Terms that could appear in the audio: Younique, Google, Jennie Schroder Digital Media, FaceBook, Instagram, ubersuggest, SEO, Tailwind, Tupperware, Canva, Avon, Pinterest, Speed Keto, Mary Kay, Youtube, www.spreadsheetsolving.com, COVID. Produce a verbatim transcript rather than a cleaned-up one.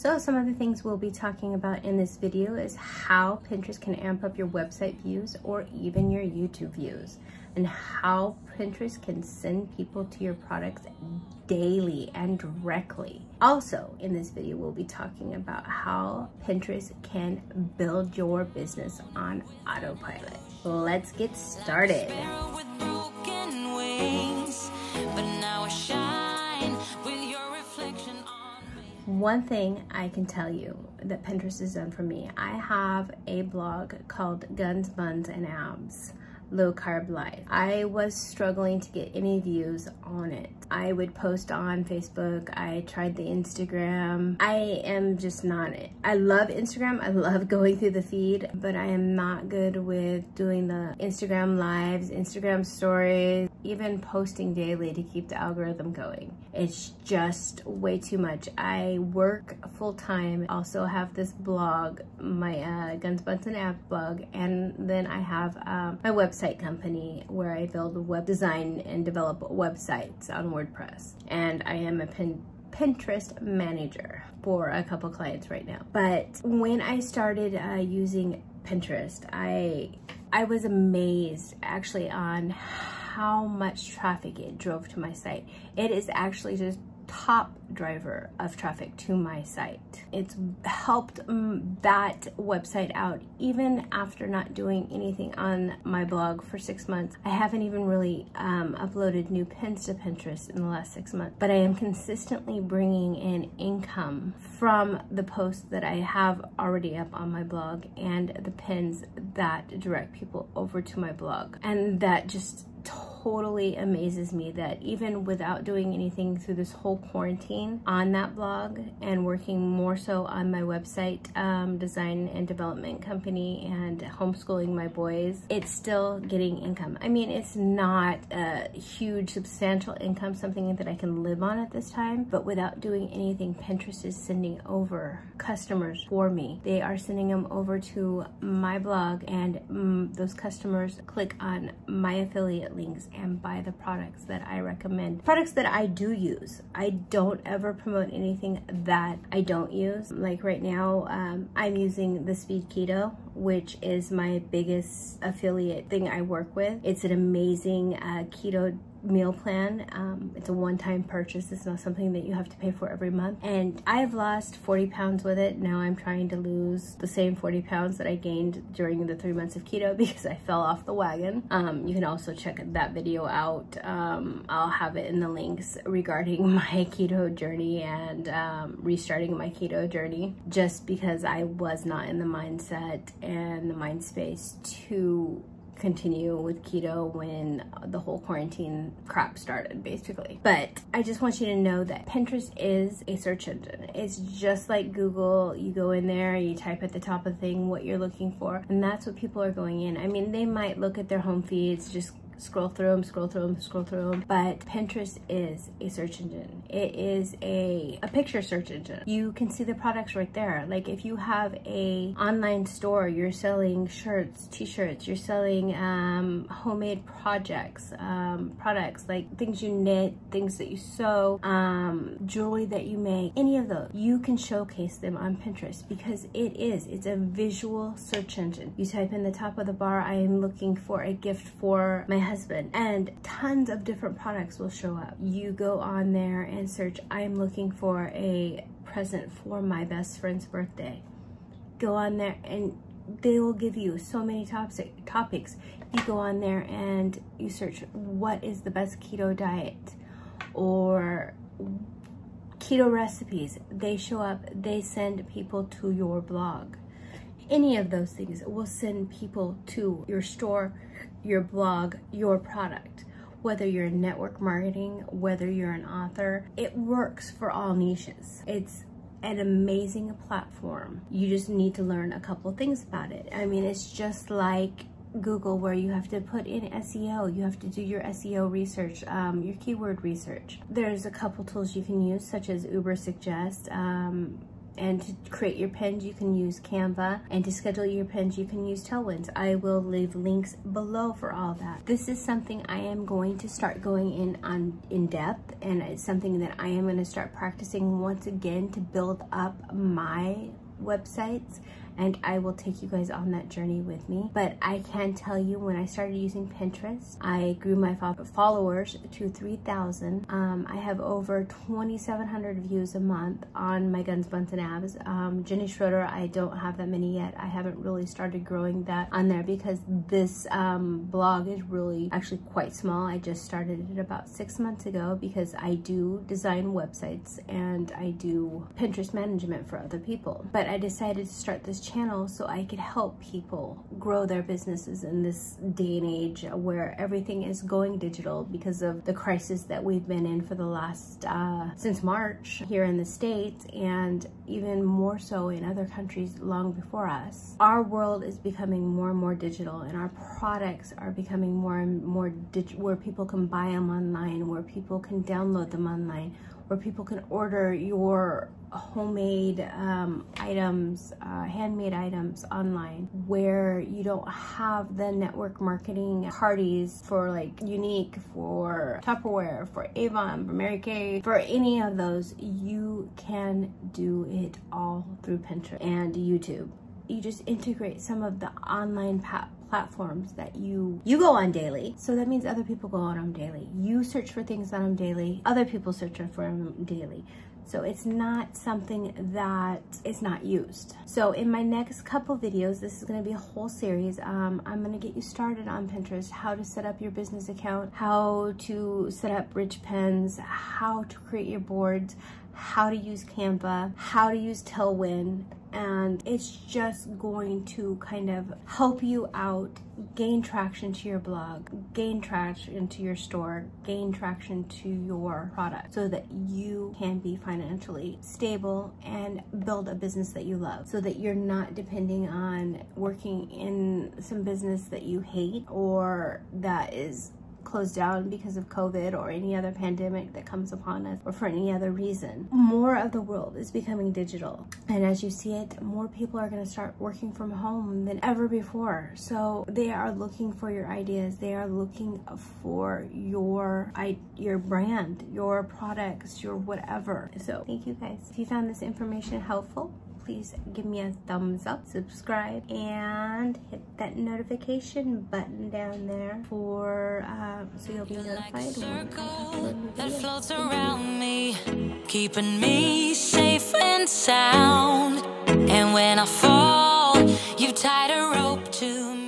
So some of the things we'll be talking about in this video is how Pinterest can amp up your website views or even your YouTube views, and how Pinterest can send people to your products daily and directly. Also in this video, we'll be talking about how Pinterest can build your business on autopilot. Let's get started. One thing I can tell you that Pinterest has done for me, I have a blog called Guns, Buns, and Abs, Low Carb Life. I was struggling to get any views on it. I would post on Facebook, I tried the Instagram. I am just not, I love Instagram, I love going through the feed, but I am not good with doing the Instagram lives, Instagram stories, even posting daily to keep the algorithm going. It's just way too much. I work full time, also have this blog, my uh, Guns, Buns, and Abs blog, and then I have um, my website company where I build web design and develop websites on WordPress, and I am a pin Pinterest manager for a couple clients right now. But when I started uh, using Pinterest, I I was amazed actually on how much traffic it drove to my site. It is actually just top driver of traffic to my site. It's helped um, that website out even after not doing anything on my blog for six months. I haven't even really um, uploaded new pins to Pinterest in the last six months, but I am consistently bringing in income from the posts that I have already up on my blog and the pins that direct people over to my blog. And that just totally amazes me that even without doing anything through this whole quarantine on that blog and working more so on my website um, design and development company and homeschooling my boys, it's still getting income. I mean, it's not a huge substantial income, something that I can live on at this time, but without doing anything, Pinterest is sending over customers for me. They are sending them over to my blog, and mm, those customers click on my affiliate links and buy the products that I recommend, products that I do use. I don't ever promote anything that I don't use. Like right now, um, I'm using the Speed Keto, which is my biggest affiliate thing I work with. It's an amazing uh, keto meal plan. Um, it's a one-time purchase. It's not something that you have to pay for every month. And I've lost forty pounds with it. Now I'm trying to lose the same forty pounds that I gained during the three months of keto because I fell off the wagon. Um, you can also check that video out. Um, I'll have it in the links regarding my keto journey and um, restarting my keto journey, just because I was not in the mindset and the mind space to continue with keto when the whole quarantine crap started, basically. But I just want you to know that Pinterest is a search engine. It's just like Google. You go in there, you type at the top of the thing what you're looking for, and that's what people are going in. I mean, they might look at their home feeds, just scroll through them, scroll through them, scroll through them. But Pinterest is a search engine. It is a, a picture search engine. You can see the products right there. Like if you have a online store, you're selling shirts, t-shirts, you're selling um, homemade projects, um, products like things you knit, things that you sew, um, jewelry that you make, any of those, you can showcase them on Pinterest because it is, it's a visual search engine. You type in the top of the bar, I am looking for a gift for my husband husband and tons of different products will show up. You go on there and search, I'm looking for a present for my best friend's birthday. Go on there and they will give you so many topics. You go on there and you search, what is the best keto diet or keto recipes? They show up, they send people to your blog. Any of those things will send people to your store, your blog, your product. Whether you're in network marketing, whether you're an author, it works for all niches. It's an amazing platform. You just need to learn a couple of things about it. I mean, it's just like Google, where you have to put in S E O, you have to do your S E O research, um, your keyword research. There's a couple tools you can use, such as Ubersuggest, um, And to create your pins, you can use Canva. And to schedule your pins, you can use Tailwind. I will leave links below for all that. This is something I am going to start going in on in depth, and it's something that I am going to start practicing once again to build up my websites, and I will take you guys on that journey with me. But I can tell you, when I started using Pinterest, I grew my followers to three thousand. Um, I have over twenty-seven hundred views a month on my Guns, Buns, and Abs. Um, Jennie Schroder, I don't have that many yet. I haven't really started growing that on there because this um, blog is really actually quite small. I just started it about six months ago because I do design websites and I do Pinterest management for other people. But I decided to start this channel channel so I could help people grow their businesses in this day and age where everything is going digital because of the crisis that we've been in for the last uh, since March here in the States, and even more so in other countries long before us. Our world is becoming more and more digital, and our products are becoming more and more digital, where people can buy them online, where people can download them online, where people can order your homemade um, items, uh, handmade items online, where you don't have the network marketing parties for like Younique, for Tupperware, for Avon, for Mary Kay, for any of those. You can do it all through Pinterest and YouTube. You just integrate some of the online platforms platforms that you you go on daily. So that means other people go on them daily. You search for things on them daily. Other people search for them daily. So it's not something that is not used. So in my next couple videos, this is gonna be a whole series. Um, I'm gonna get you started on Pinterest, how to set up your business account, how to set up rich pins, how to create your boards, how to use Canva, how to use Tailwind, and it's just going to kind of help you out, gain traction to your blog, gain traction to your store, gain traction to your product, so that you can be financially stable and build a business that you love, so that you're not depending on working in some business that you hate or that is closed down because of COVID or any other pandemic that comes upon us, or for any other reason. More of the world is becoming digital, and as you see it, more people are going to start working from home than ever before. So they are looking for your ideas, they are looking for your your brand, your products, your whatever. So thank you guys. If you found this information helpful, please give me a thumbs up, subscribe, and hit that notification button down there for um, so you'll be notified. Like a circle that floats around me, keeping me safe and sound. And when I fall, you tied a rope to me.